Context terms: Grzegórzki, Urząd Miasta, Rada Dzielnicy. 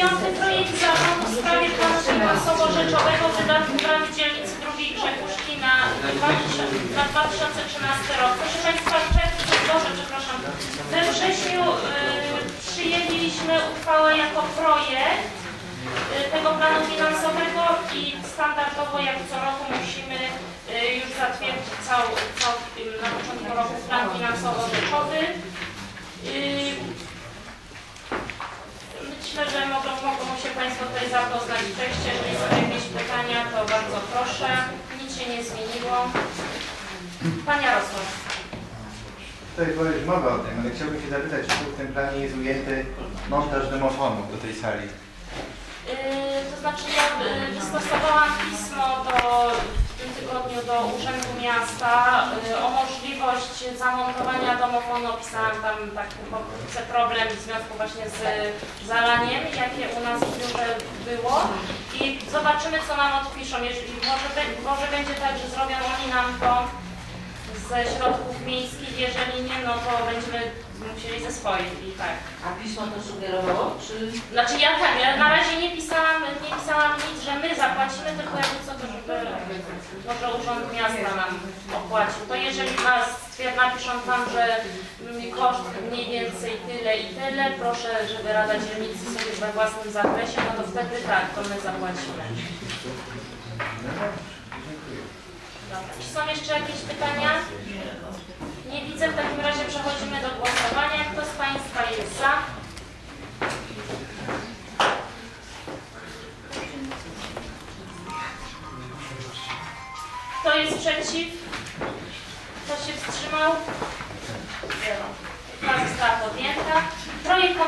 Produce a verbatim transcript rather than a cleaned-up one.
Piąty projekt zarządu w sprawie planu finansowo-rzeczowego wydatków Rady Dzielnicy drugiej Grzegórzki na dwa tysiące trzynasty rok. Proszę Państwa, w czerwcu, Boże, przepraszam, we wrześniu y, przyjęliśmy uchwałę jako projekt y, tego planu finansowego i standardowo jak co roku musimy y, już zatwierdzić cał, cał, y, na początku roku plan finansowo-rzeczowy. Y, Myślę, że mogą, mogą się Państwo tutaj zapoznać w tekście. Jeżeli są jakieś pytania, to bardzo proszę. Nic się nie zmieniło. Pani Jarosław. Tutaj była już mowa o tym, ale chciałbym się zapytać, czy w tym planie jest ujęty montaż domofonów do tej sali? Yy, to znaczy ja wystosowałam pismo do, w tym tygodniu do Urzędu Miasta yy, o możliwość zamontowania domofonu. Opisałam tam taki pokrótce problem w związku właśnie z zalaniem, jakie u nas w biurze było i zobaczymy, co nam odpiszą. Jeżeli może, może będzie tak, że zrobią oni nam to ze środków miejskich, jeżeli nie, no to będziemy musieli ze swoich i tak. A pismo to sugerowało, czy? Znaczy ja tak, ja na razie nie pisałam, nie pisałam nic, że my zapłacimy, tylko jakby co to, żeby może Urząd Miasta nam opłacił. To jeżeli nas napiszą tam, że koszt mniej więcej tyle i tyle, proszę, żeby Rada Dzielnicy sobie we własnym zakresie, no to wtedy tak, to my zapłacimy. Czy są jeszcze jakieś pytania? Nie widzę. W takim razie przechodzimy do głosowania. Kto z Państwa jest za? Kto jest przeciw? Kto się wstrzymał? Uchwała została podjęta. Projekt